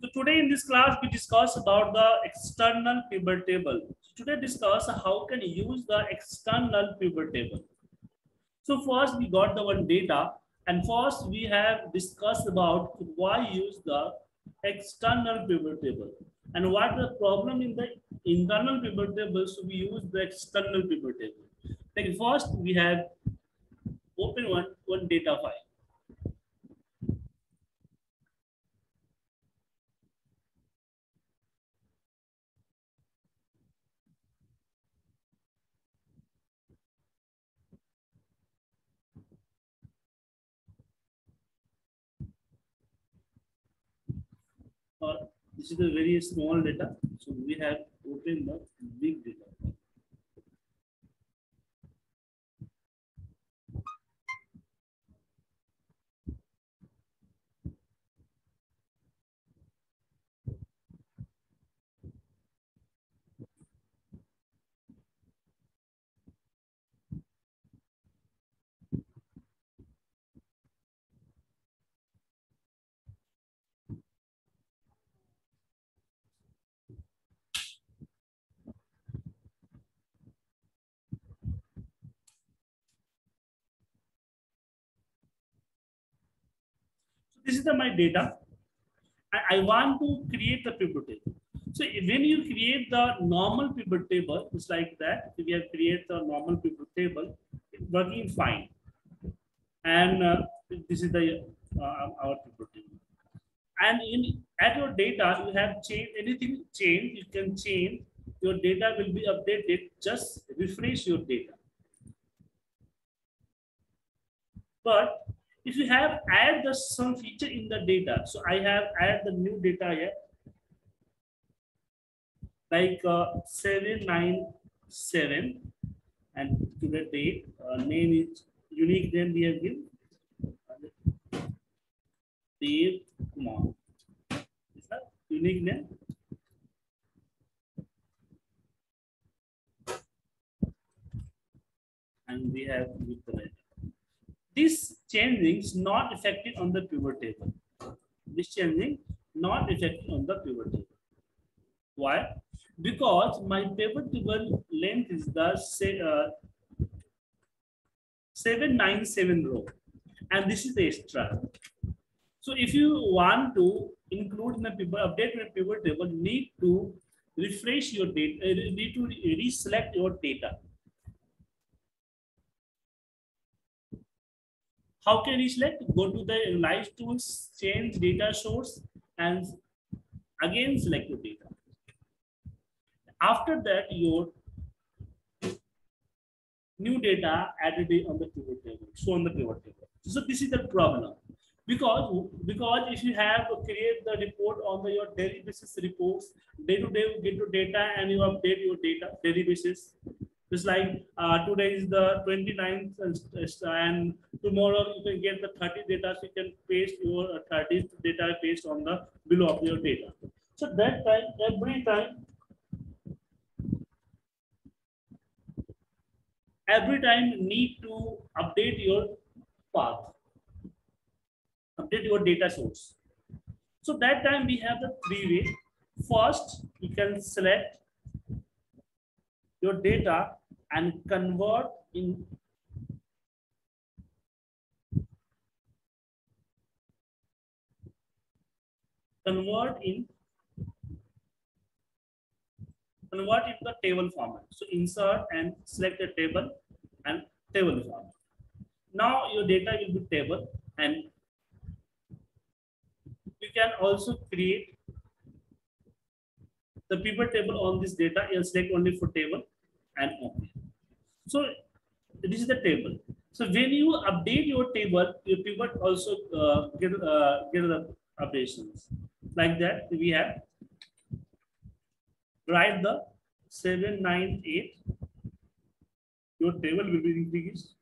So today in this class we discuss about the external pivot table. So today discuss how can you use the external pivot table. So first we got the one data, and first we have discussed about why use the external pivot table and what the problem in the internal pivot table. So we use the external pivot table. Like first we have open one data file. This is a very small data, so we have opened the big data. This is my data. I want to create the pivot table. So when you create the normal pivot table, it's like that. We have created the normal pivot table, it's working fine. And this is the our pivot table. And in at your data, you have changed anything. Change you can change. Your data will be updated. Just refresh your data. But if you have add the some feature in the data, so I have add the new data here, like 797, and to the date name is unique. Then we have given Dev Kumar. Is that unique name? And we have with the data. This changing is not affected on the pivot table. This changing not affected on the pivot table. Why? Because my pivot table length is the 797 row, and this is the extra. So if you want to include in the pivot, update your pivot table, need to refresh your data, need to reselect your data. How can we select? Go to the Analyze Tools, change data source, and again select your data. After that, your new data added on the pivot table. So on the pivot table. So this is the problem, because if you have create the report on the, your daily basis reports, day to day you get your data and you update your data daily basis. It's like today is the 29th and tomorrow you can get the 30 data, so you can paste your 30th data paste on the below of your data. So that time, every time need to update your path, update your data source. So that time we have the three ways. First, you can select your data and convert in the table format. So insert and select a table and table format. Now your data will be table, and you can also create the pivot table on this data. You select only for table and open. So this is the table. So when you update your table, your pivot also get the updations. Like that, we have write the 798. Your table will be increased,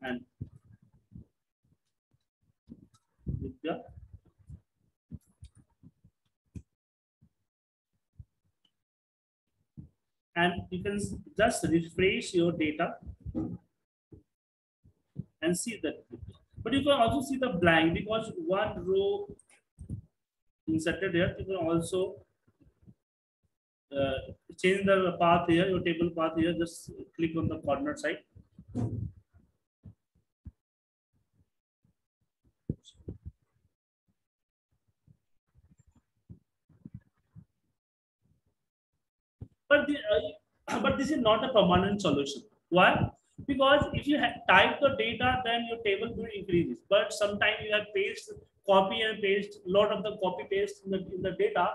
and with the and you can just refresh your data and see that. But you can also see the blank because one row inserted here. You can also change the path here, your table path here. Just click on the corner side. But this is not a permanent solution. Why? Because if you type the data, then your table will increase. But sometimes you have paste, copy and paste, lot of the copy paste in the data.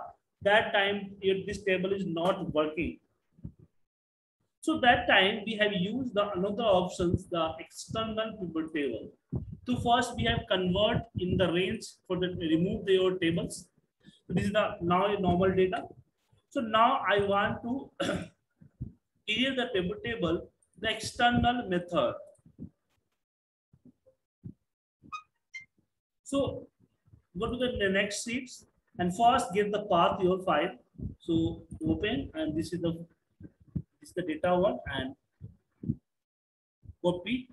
That time this table is not working. So that time we have used the another options, the external pivot table. So first we have convert in the range for the remove your tables. So this is the now your normal data. So now I want to create the pivot table. The external method. So go to the next sheets and first give the path your file. So open, and this is the data one, and copy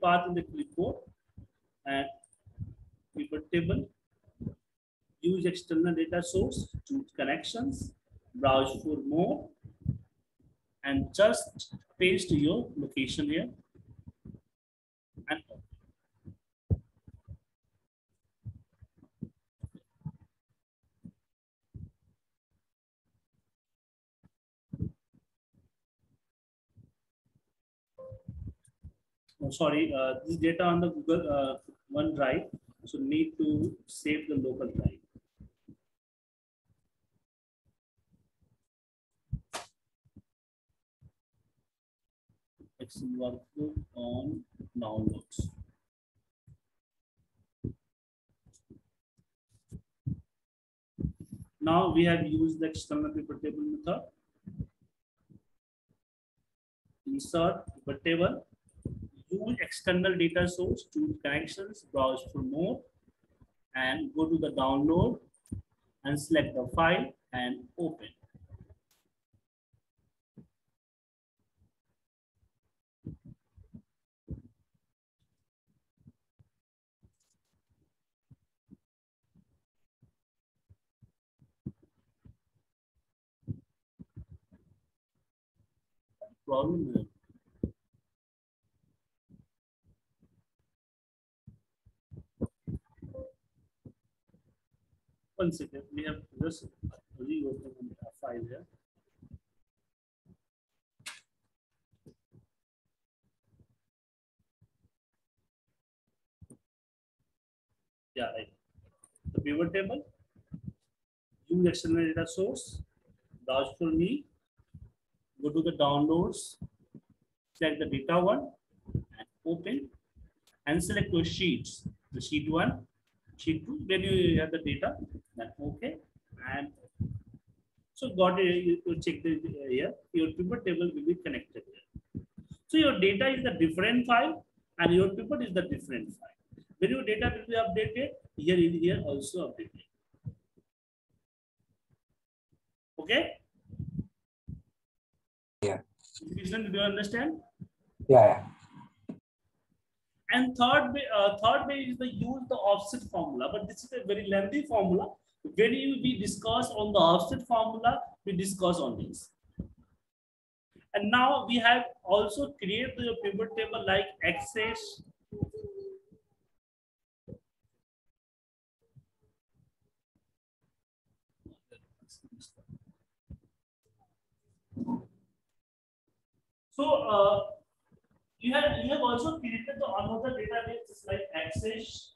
path in the clipboard and pivot table. Use external data source, choose connections, browse for more. And just paste your location here. And oh, sorry, this data on the Google OneDrive, so need to save the local drive. Workbook on downloads. Now we have used the external pivot table method. Insert pivot table. Use external data source, choose connections, browse for more, and go to the download and select the file and open. Problem. One second, we have just reopened the file here. Yeah, right. The pivot table, use external data source, browse for me. Go to the downloads, select the data one, and open, and select your sheets. The sheet one, sheet two. When you have the data, then okay. And so got it. You check the here. Your pivot table will be connected here. So your data is the different file, and your pivot is the different file. When your data will be updated, here also updated. Okay. Yeah. Do you understand? Yeah. And third way is the use the offset formula. But this is a very lengthy formula. When we discuss on the offset formula, we discuss on this. And now we have also created the pivot table like Access. So you have also created the another database like Access.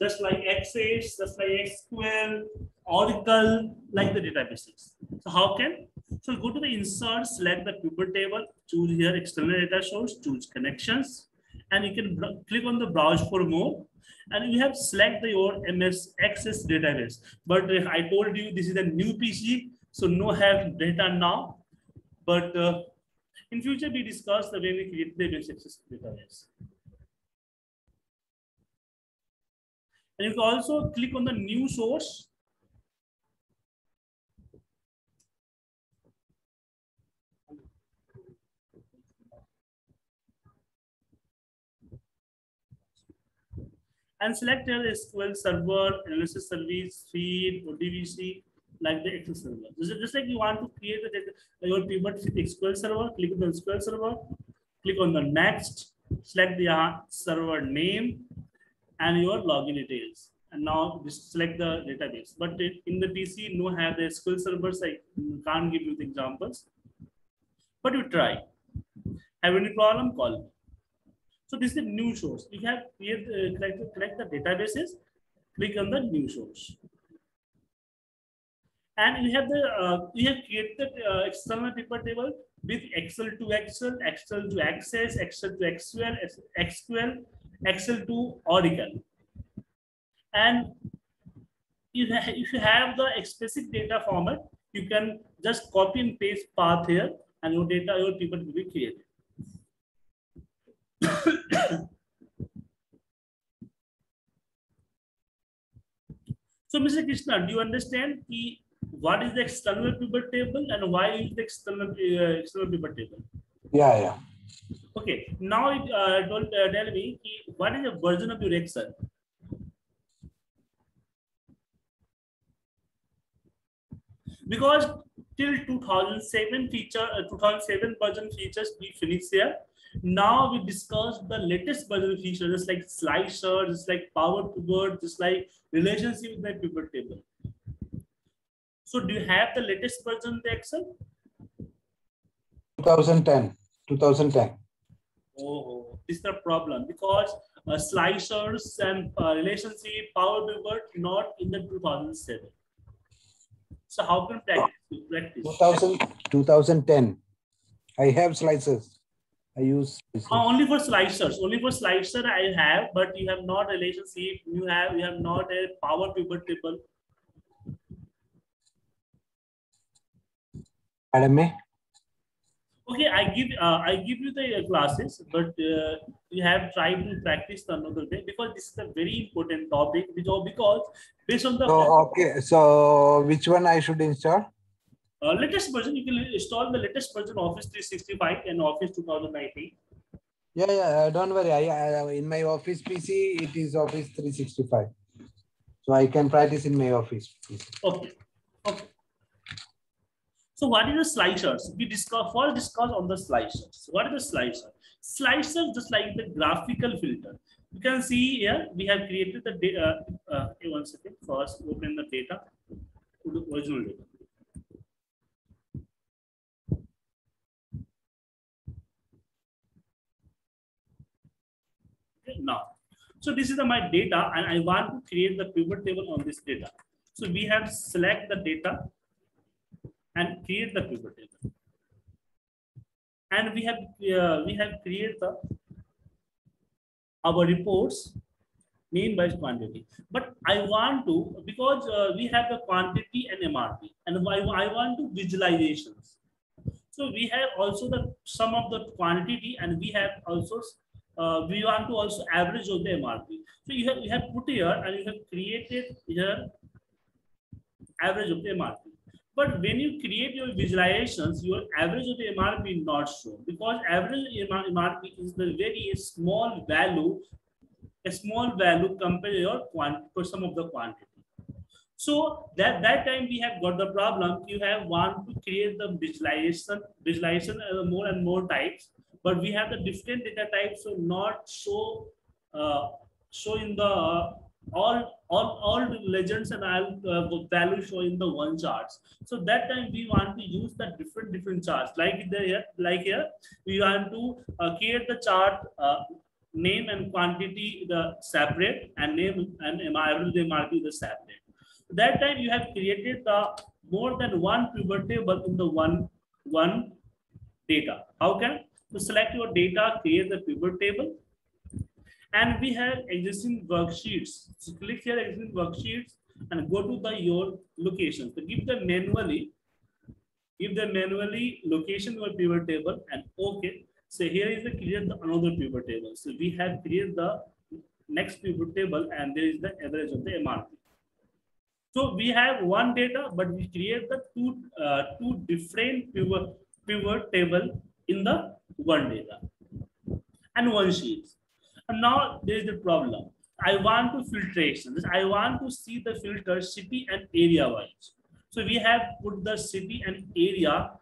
Just like Access, just like SQL, Oracle, like the databases. So how can? So go to the insert, select the pivot table, choose here external data source, choose connections, and you can click on the browse for more. And you have select your MS Access database. But I told you this is a new PC, so no have data now. But in future, we discuss the way we create the MS Access database. And you can also click on the new source. and select your SQL server, analysis service, feed, ODBC, like the Access server. Just like you want to create your pivot SQL server, click on the SQL server, click on the next, select the server name and your login details. And now select the database. But in the PC, no have the SQL servers. I can't give you the examples, but you try. Have any problem? Call me. So this is a new source. You have collect the databases, click on the new source, and you have the you have created external pivot table with Excel to Excel, Excel to Access, Excel to SQL, SQL, Excel to Oracle. And if you have the explicit data format, you can just copy and paste path here, and your data, your pivot will be created. So, Mr. Krishna, do you understand what is the external pivot table and why is the external pivot table? Yeah, yeah. Okay. Now, don't tell me what is the version of your Excel. Because till 2007 feature, 2007 version features we finished here. Now we discuss the latest version features, just like slicer, just like power pivot, just like relationship with the pivot table. So do you have the latest version of the Excel? 2010. 2010. Oh, this is the problem because slicers and relationship, power pivot not in the 2007. So how can practice? 2010. I have slicers. I use slicers. Oh, only for slicers. Only for slicer I have, but you have not relationship. You have not a power pivot table. Madam, okay, I give you the classes, but you have tried to practice another day because this is a very important topic. Because based on the okay, so which one I should install? Latest version. You can install the latest version Office 365 and Office 2019. Yeah, yeah. Don't worry. I in my Office PC it is Office 365, so I can practice in my Office PC. Okay. Okay. So what is the slicers? We first discuss on the slicers. What is the slicer? Slicers just like the graphical filter. You can see here we have created the data. One second, first open the data to the original data. Okay, now, so this is my data, and I want to create the pivot table on this data. So we have select the data and create the pivot table, and we have created our reports mean by quantity. But I want to, because we have the quantity and MRP, and I want to visualizations. So we have also the sum of the quantity, and we have also we want to also average of the MRP. So you have put here, and you have created here average of the MRP. But when you create your visualizations, your average of the MRP is not shown because average MRP is the very small value, a small value compared to your sum of the quantity. So that time we have got the problem. You have want to create the visualization more and more types, but we have the different data types, so not show in the all legends and value show in the one charts. So that time we want to use the different charts, like here we want to create the chart name and quantity the separate, and name and MRP the separate. That time you have created the more than one pivot table in the one data. How can you select your data, create the pivot table? And we have existing worksheets. So click here existing worksheets and go to your location. So give them manually location or pivot table and okay. So here is the create another pivot table. So we have created the next pivot table and there is the average of the MRP. So we have one data, but we create the two different pivot table in the one data and one sheet. And now there is the problem. I want to filtration. I want to see the filter city and area wise. So we have put the city and area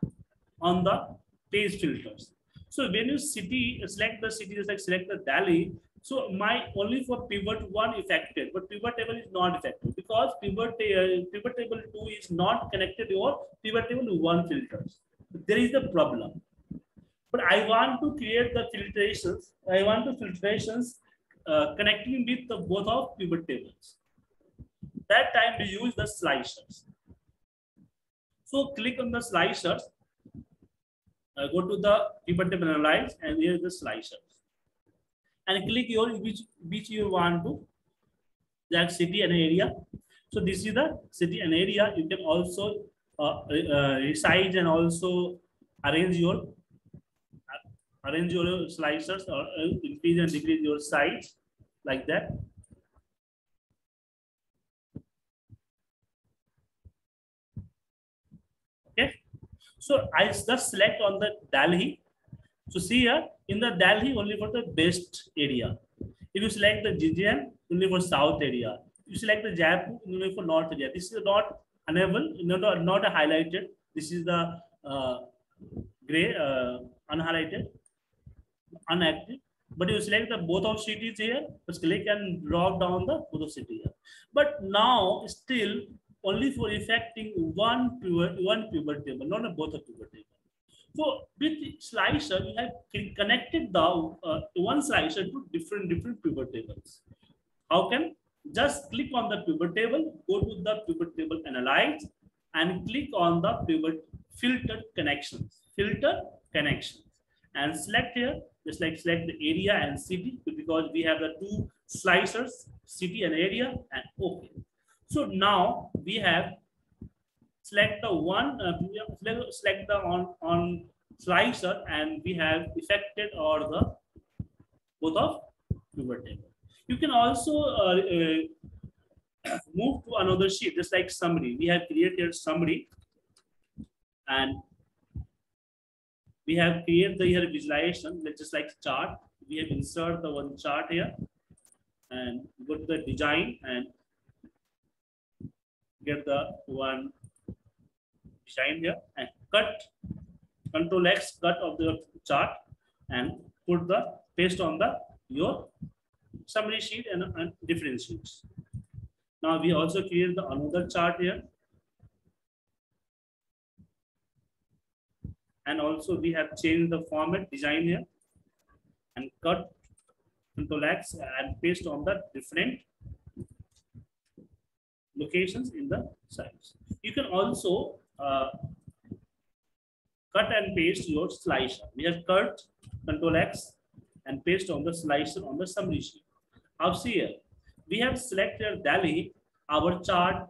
on the page filters. So when you select the city, just like select the Delhi. So my only for pivot one affected, but pivot table is not affected because pivot table two is not connected to your pivot table one filters. There is the problem. But I want to create the filtrations. I want the filtrations connecting with the both of pivot tables. That time we use the slicers. So click on the slicers. Go to the pivot table analyze, and here is the slicers. And click your which you want to, like city and area. So this is the city and area. You can also resize and also arrange your slicers or increase and decrease your size like that. Okay, so I just select on the Delhi. So see here in the Delhi only for the best area. If you select the GGM only for south area, you select the Jaipur only for north area. This is not enabled, not highlighted. This is the gray unhighlighted. Unactive, but you select the both of cities here. Just click and drop down the both of cities here. But now still only for affecting one pivot table, not a both of pivot table. So with slicer we have connected the one slicer to different pivot tables. How can? Just click on the pivot table, go to the pivot table analyze, and click on the pivot filter connections, and select here. Just like select the area and city because we have the two slicers, city and area, and okay. So now we have select the one, select the on slicer, and we have affected or the both of pivot table. You can also move to another sheet, just like summary. We have created summary, and we have created the here visualization, just like chart. We have inserted the one chart here, and go to the design and get the one design here, and cut. Control X cut of the chart, and put the paste on the your summary sheet and different sheets. Now we also create the another chart here. And also we have changed the format design here, and cut, Ctrl X, and paste on the different locations in the sides. You can also cut and paste your slicer. We have cut, Ctrl X, and paste on the slicer on the summary sheet. Now see here, we have selected Delhi. Our chart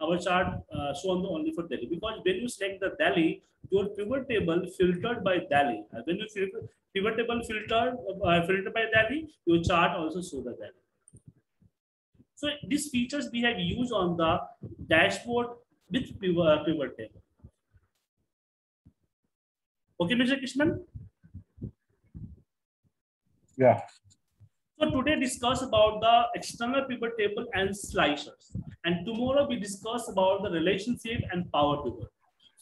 shown only for Delhi, because when you select the Delhi, your pivot table filtered by Delhi. When you pivot table filtered by Delhi, your chart also shows the Delhi. So these features we have used on the dashboard with pivot table. Okay, Mr. Krishnan. Yeah. So today discuss about the external pivot table and slicers, and tomorrow we discuss about the relationship and power pivot.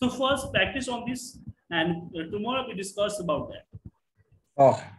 So first practice on this, and tomorrow we discuss about that. Okay.